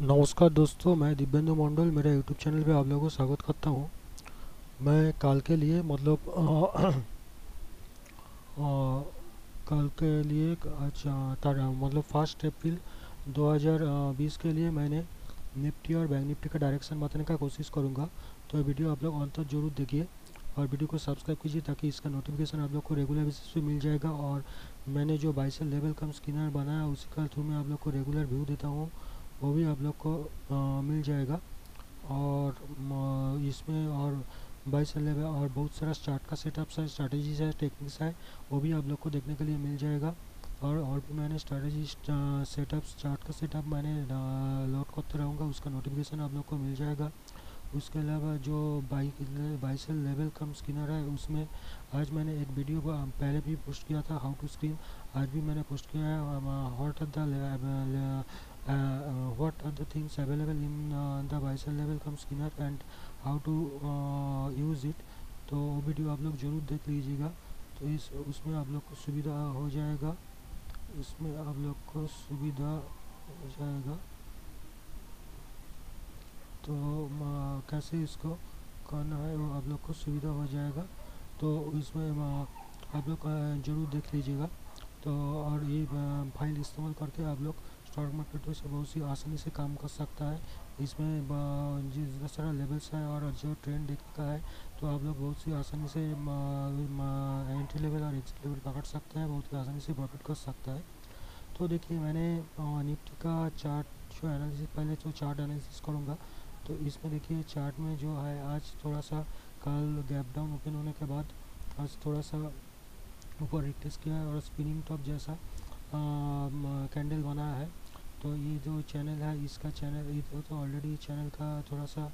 नमस्कार दोस्तों, मैं दिव्येंदु मंडल, मेरा यूट्यूब चैनल पे आप लोगों को स्वागत करता हूँ। मैं कल के लिए अच्छा फर्स्ट अप्रैल 2020 के लिए मैंने निफ्टी और बैंक निफ्टी का डायरेक्शन बताने का कोशिश करूँगा। तो वीडियो आप लोग अंत तक जरूर देखिए और वीडियो को सब्सक्राइब कीजिए ताकि इसका नोटिफिकेशन आप लोग को रेगुलर बेसिस पे मिल जाएगा। और मैंने जो buy sell level cum screener बनाया उसी का थ्रू मैं आप लोग को रेगुलर व्यू देता हूँ, वो भी आप लोग को मिल जाएगा। और इसमें और बाई सेल लेवल और बहुत सारा स्टार्ट का सेटअप्स है, स्ट्रैटेजीज है, टेक्निक्स है, वो भी आप लोग को देखने के लिए मिल जाएगा। और भी मैंने स्ट्रैटेजी चार्ट का सेटअप मैंने लोड करते रहूँगा, उसका नोटिफिकेशन आप लोग को मिल जाएगा। उसके अलावा जो buy sell level cum screener है उसमें आज मैंने एक वीडियो पहले भी पोस्ट किया था, हाउ टू स्क्रीन, आज भी मैंने पोस्ट किया है what are the things available in the buy sell level cum screener and how to use it. तो वो वीडियो आप लोग जरूर देख लीजिएगा, तो उसमें आप लोग को सुविधा हो जाएगा तो कैसे इसको करना है वो आप लोग को सुविधा हो जाएगा। तो इसमें आप लोग जरूर देख लीजिएगा। तो और ये फाइल इस्तेमाल करके आप लोग स्टॉक मार्केट में बहुत सी आसानी से काम कर सकता है। इसमें जितना सारा लेवल्स है और जो ट्रेंड देखने का है, तो आप लोग बहुत सी आसानी से एंट्री लेवल और एक्सिट लेवल पकड़ सकते हैं, बहुत ही आसानी से प्रॉफिट कर सकता है। तो देखिए, मैंने निफ्टी का चार्ट जो एनालिसिस, पहले तो चार्ट एनालिसिस करूँगा। तो इसमें देखिए चार्ट में जो है आज थोड़ा सा, कल गैप डाउन ओपन होने के बाद आज थोड़ा सा ऊपर रिटेस्ट किया है और स्पिनिंग टॉप जैसा कैंडल बना है। तो ये जो चैनल है, इसका चैनल इधर तो ऑलरेडी चैनल का थोड़ा सा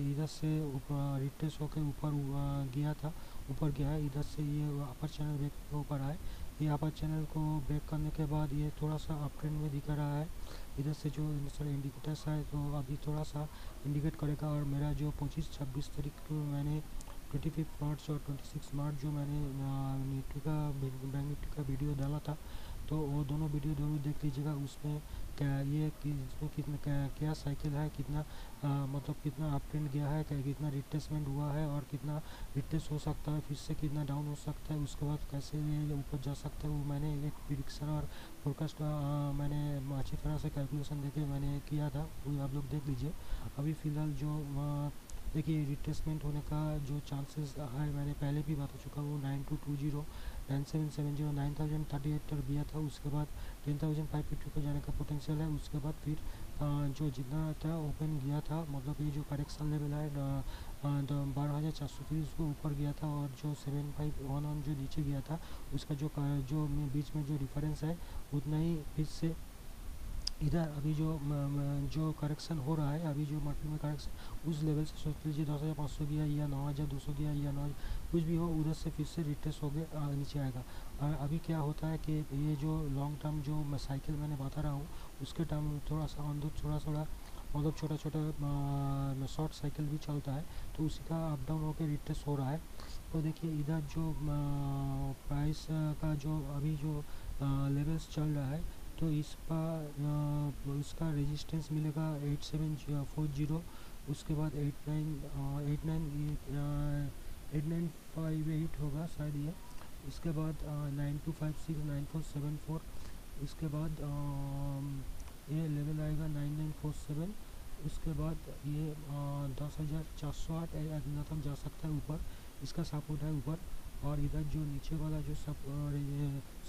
इधर से ऊपर रिटेस्ट होकर ऊपर गया था, ऊपर गया है, इधर से ये अपर चैनल ब्रेक के ऊपर आए। ये अपर चैनल को ब्रेक करने के बाद ये थोड़ा सा अप ट्रेंड में दिख रहा है। इधर से जो सारे इंडिकेटर्स है तो अभी थोड़ा सा इंडिकेट करेगा। और मेरा जो 25-26 तारीख को मैंने 25 मार्च और 26 मार्च जो मैंने निफ्टी का बैंक निफ्टी का वीडियो डाला था, तो वो दोनों वीडियो जरूर देख लीजिएगा। उसमें क्या ये इसमें कितना क्या साइकिल है, कितना कितना अप ट्रेंड गया है, कितना रिट्रेसमेंट हुआ है और कितना रिट्रेस हो सकता है, फिर से कितना डाउन हो सकता है, उसके बाद कैसे ऊपर जा सकता है, वो मैंने एक प्रिडिक्शन और फोरकास्ट का मैंने अच्छी तरह से कैलकुलेशन देके मैंने किया था, वो आप लोग देख लीजिए। अभी फ़िलहाल जो देखिए रिट्रेसमेंट होने का जो चांसेस है, मैंने पहले भी बता चुका हूँ, 9220, 9770, 9038 तक दिया था। उसके बाद 10550 पर जाने का पोटेंशियल है। उसके बाद फिर जो जितना था ओपन गया था, ये जो करेक्शन लेवल है 12430 को ऊपर गया था और जो 7511 जो नीचे गया था, उसका जो बीच में जो डिफरेंस है उतना ही फिर से इधर अभी जो करेक्शन हो रहा है, अभी जो मार्केट में करेक्शन उस लेवल से सोच लीजिए 10,500 गया या 9,200 गया या 9 कुछ भी हो, उधर से फिर से रिट्रेस हो गया, नीचे आएगा। और अभी क्या होता है कि ये जो लॉन्ग टर्म जो मैं साइकिल मैंने बता रहा हूँ उसके टर्म थोड़ा सा अंदर छोटा छोटा शॉर्ट साइकिल भी चलता है, तो उसी का अप डाउन होकर रिट्रेस हो रहा है। तो देखिए इधर जो प्राइस का जो अभी जो लेवल्स चल रहा है, तो इस पर इसका रेजिस्टेंस मिलेगा 8740, उसके बाद 8958 होगा शायद ये, इसके बाद 9256, 9474, इसके बाद ये लेवल आएगा 9947, उसके बाद ये 10,408 इतना तक जा सकता है ऊपर, इसका सपोर्ट है ऊपर। और इधर जो नीचे वाला जो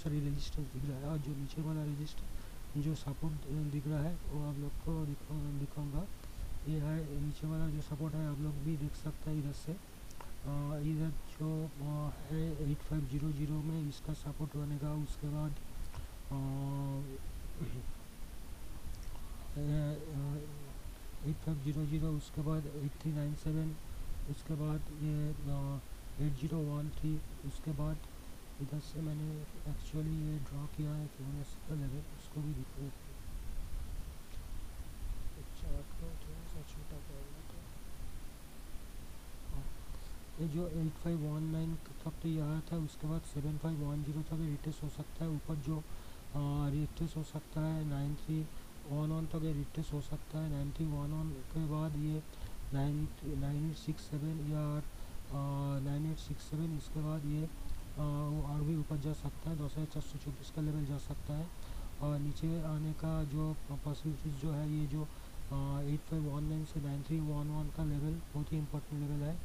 रेजिस्टेंस दिख रहा है और जो नीचे वाला रेजिस्टेंस जो सपोर्ट दिख रहा है वो आप लोग को दिखाऊंगा। ये है नीचे वाला जो सपोर्ट है, आप लोग भी देख सकते हैं इधर से। इधर जो है 8500 में इसका सपोर्ट बनेगा। उसके बाद 8500, उसके बाद 8397, उसके बाद ये 8013, उसके बाद इधर से मैंने एक्चुअली ये ड्रॉ किया है कि मैंने इसका लेवल उसको भी दिखा ये जो 8519 तक तो ये आया था। उसके बाद 7510 तक रिट्रेस हो सकता है ऊपर, जो रिट्रेस हो सकता है 93 वन तक ये रिट्रेस हो सकता है। 1911 के बाद ये 9867 या 9867 इसके बाद ये और भी ऊपर जा सकता है। 12424 का लेवल जा सकता है और नीचे आने का जो पॉसिबिलिटी जो है ये जो 8519 से 9311 का लेवल बहुत ही इम्पोर्टेंट लेवल है।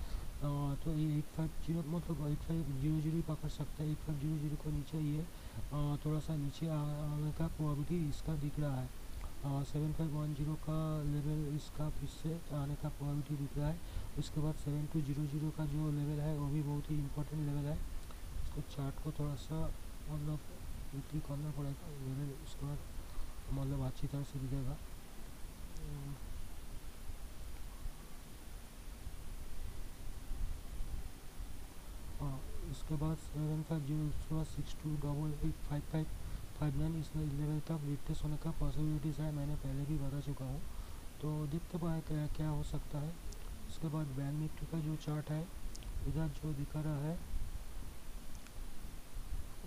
तो ये 850 मतलब 8500 पकड़ सकता है। 8500 को नीचे ये थोड़ा सा नीचे आने का प्रोबेबिलिटी इसका दिख रहा है। 7510 का लेवल इसका फिर से आने का प्रोबेबिलिटी दिख रहा है। उसके बाद 7200 का जो लेवल है वो भी बहुत ही इम्पोर्टेंट लेवल है। इसको चार्ट को थोड़ा सा मतलब वीकली करना पड़ेगा लेवल, उसके बाद मतलब अच्छी तरह से दिखेगा। इसके बाद 7508585559 इस लेवल तक रिट्रेस होने का पॉसिबिलिटीज़ है, मैंने पहले भी बता चुका हूँ। तो देखते पाए क्या हो सकता है। इसके बाद बैंक निफ्टी का जो चार्ट है इधर जो दिखा रहा है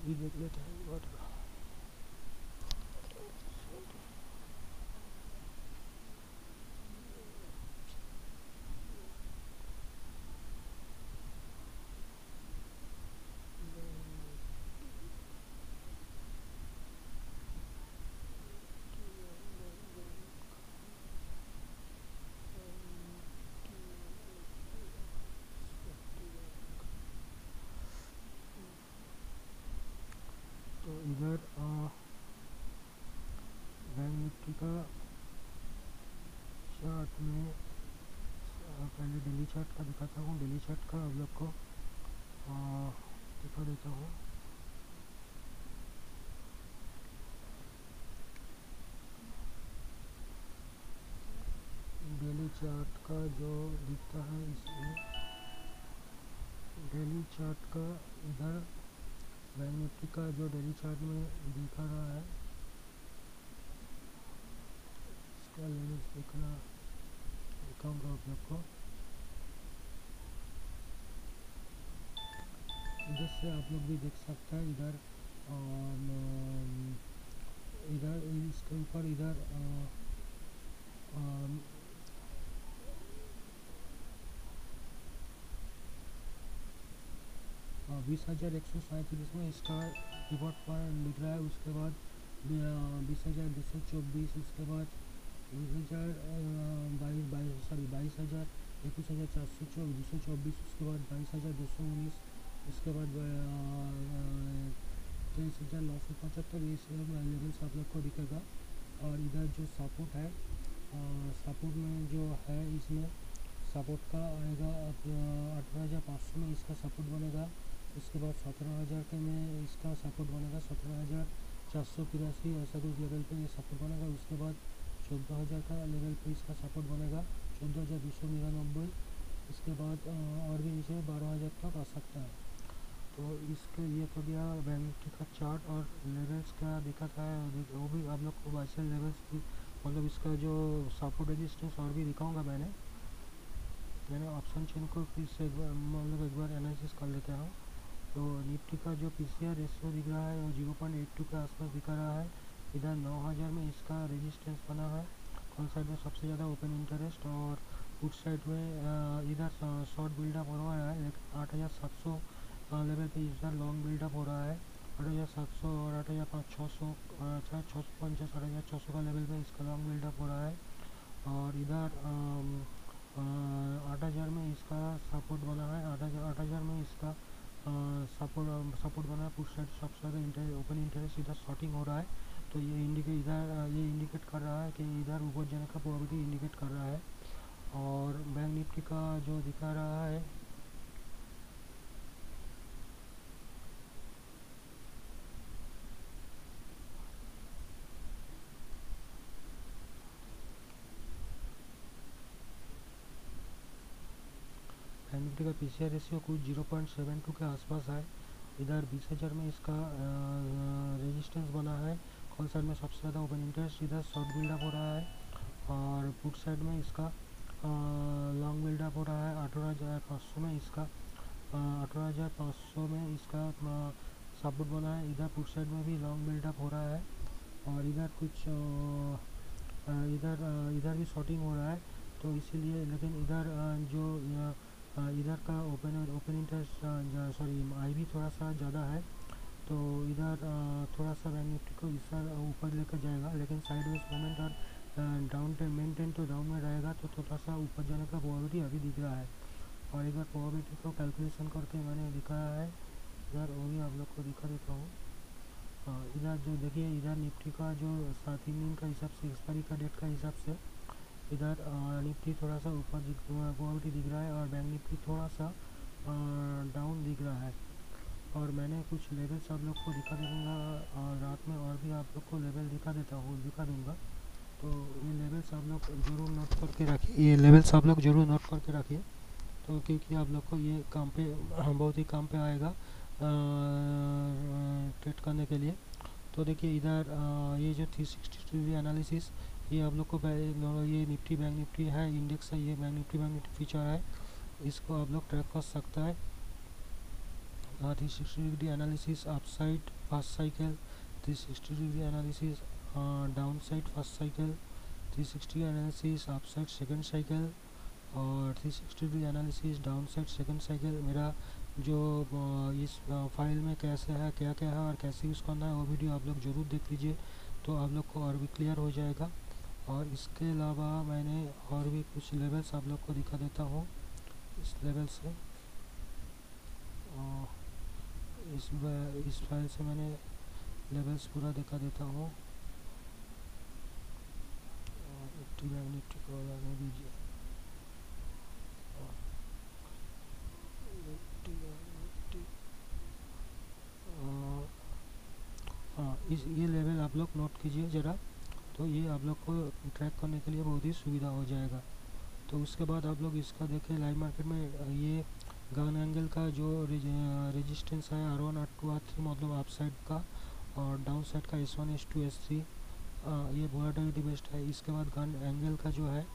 ये देख लेते हैं। बैंक निफ्टी का चार्ट में पहले डेली चार्ट का दिखाता हूँ। डेली चार्ट का आप लोग को दिखा देता हूँ। डेली चार्ट का जो दिखता है इसमें डेली चार्ट का इधर बैंक निफ्टी का जो डेली चार्ट में दिखा रहा है इसका लेवल्स देखना दिखाऊंगा आप लोग को। इधर से आप लोग भी देख सकते हैं। इधर इधर इसके ऊपर इधर बीस हज़ार 137 में इसका रिपोर्ट पर लिख रहा है। उसके बाद 20,224, उसके बाद 22,424, उसके बाद 22,219, उसके बाद 23,975 इस लेवल्स आप लोग को दिखेगा। और इधर जो सपोर्ट है सपोर्ट में जो है इसमें सपोर्ट का आएगा 18,500 में इसका सपोर्ट बनेगा। उसके बाद 17,000 के में इसका सपोर्ट बनेगा। 17,483 ऐसा कुछ लेवल पे ये सपोर्ट बनेगा। उसके बाद 14,000 का लेवल पे इसका सपोर्ट बनेगा 14,299। इसके बाद और भी नीचे 12,000 तक आ सकता है। तो इसके ये तो गया बैंक निफ्टी का चार्ट और लेवल्स का दिखाता है वो भी आप लोग को वैसे लेवल्स भी मतलब इसका जो सपोर्ट रेजिस्टेंस और भी दिखाऊँगा। मैंने ऑप्शन चेन को फिर से मतलब एक बार एनालिसिस कर लेता हूँ। तो निफ्टी का जो पीसीआर रेशियो दिख रहा है वो 0.82 के आसपास दिखा रहा है। इधर 9000 में इसका रेजिस्टेंस बना है। कॉल साइड में सबसे ज़्यादा ओपन इंटरेस्ट और पुट साइड में इधर शॉर्ट बिल्डअप हो रहा है। लेकिन 8700 लेवल पे इधर लॉन्ग बिल्डअप हो रहा है। 8700 और 8650 8600 का लेवल पर इसका लॉन्ग बिल्डअप हो रहा है। और इधर 8000 में इसका सपोर्ट बना है। 8000 में इसका सपोर्ट बना है। पुट साइड सबसे ज़्यादा ओपन इंटरेस्ट इधर शॉर्टिंग हो रहा है। तो ये इंडिकेट कर रहा है कि इधर ऊपर जाने का प्रोबेबिलिटी इंडिकेट कर रहा है। और बैंक निफ्टी का जो दिखा रहा है निफ्टी का पीसीआर रेशियो कुछ 0.72 के आसपास है। इधर 20,000 में इसका रेजिस्टेंस बना है। कॉल साइड में सबसे ज़्यादा ओपन इंटरेस्ट इधर शॉर्ट बिल्डअप हो रहा है और पुट साइड में इसका लॉन्ग बिल्डअप हो रहा है। 18,500 में इसका 18,500 में इसका सपोर्ट बना है। इधर पुट साइड में भी लॉन्ग बिल्डअप हो रहा है। और इधर कुछ इधर भी शॉर्टिंग हो रहा है, तो इसीलिए। लेकिन इधर जो इधर का ओपन इंटरेस्ट सॉरी आई भी थोड़ा सा ज़्यादा है, तो इधर थोड़ा सा बैंक निफ्टी को इस साल ऊपर लेकर जाएगा, लेकिन साइडवेज मोमेंट और डाउन ट्रेंड मेंटेन तो डाउन में रहेगा, तो थोड़ा सा ऊपर जाने का प्रोबेबिलिटी अभी दिख रहा है। और एक बार प्रोबेबिलिटी को कैलकुलेशन करके मैंने दिखाया है, इधर वो भी आप लोग को दिखा देता हूँ। इधर जो देखिए, इधर निफ्टी का जो 3 दिन का हिसाब से, एक्सपायरी का डेट का हिसाब से इधर निफ्टी थोड़ा सा ऊपर प्रोबेबिलिटी दिख रहा है और बैंक निफ्टी थोड़ा सा डाउन दिख रहा है। और मैंने कुछ लेवल्स आप लोग को दिखा दूँगा रात में, और भी आप लोग को लेवल दिखा दूँगा, तो ये लेवल्स आप लोग ज़रूर नोट करके रखिए, तो क्योंकि आप लोग को ये काम पे बहुत ही काम पे आएगा ट्रेड करने के लिए। तो देखिए इधर ये जो 360 एनालिसिस ये आप लोग को, ये निफ्टी बैंक निफ्टी है, इंडेक्स है, ये बैंक निफ्टी फीचर है, इसको आप लोग ट्रैक कर सकता है। 360 analysis up side first cycle, 360 analysis down side first cycle, 360 analysis up side second cycle और 360 analysis down side second cycle. मेरा जो इस फाइल में कैसे है, क्या क्या है और कैसे यूज़ करना है, वो वीडियो आप लोग ज़रूर देख लीजिए, तो आप लोग को और भी क्लियर हो जाएगा। और इसके अलावा मैंने और भी कुछ लेवल्स आप लोग को दिखा देता हूँ। इस लेवल से इस फाइल से मैंने लेवल्स पूरा दिखा देता हूँ। निफ्टी बैंक निफ्टी को लगाने दीजिए, हाँ ये लेवल आप लोग नोट कीजिए ज़रा, तो ये आप लोग को ट्रैक करने के लिए बहुत ही सुविधा हो जाएगा। तो उसके बाद आप लोग इसका देखें लाइव मार्केट में, ये गन एंगल का जो रेजिस्टेंस है R1, R2, R3 मतलब अप साइड का, और डाउन साइड का S1, S2, S3, ये वोलेटिलिटी बेस्ड है। इसके बाद गन एंगल का जो है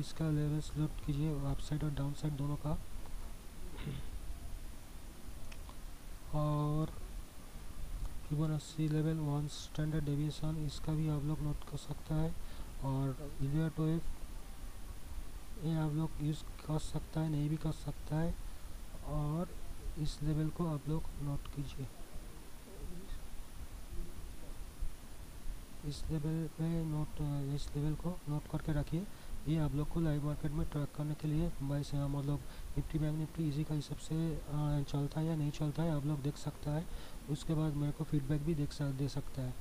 इसका लेवल नोट कीजिए, अप साइड और डाउन साइड दोनों का। और Fibonacci लेवल 1 स्टैंडर्ड डेविएशन, इसका भी आप लोग नोट कर सकता है। और इलियट वेव ये आप लोग यूज़ कर सकता है, नहीं भी कर सकता है, और इस लेवल को आप लोग नोट कीजिए। इस लेवल को नोट करके रखिए, ये आप लोग को लाइव मार्केट में ट्रैक करने के लिए बाइस मतलब निफ्टी बैंक निफ्टी इसी का हिसाब से चलता है या नहीं चलता है आप लोग देख सकता है। उसके बाद मेरे को फीडबैक भी दे सकता है।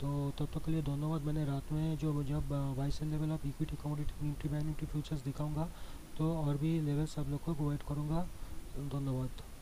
तो तब तक के लिए धन्यवाद। मैंने रात में जब buy sell level of equity commodity Nifty bank Nifty futures दिखाऊंगा, तो और भी लेवल्स आप लोग को प्रोवाइड करूँगा। धन्यवाद।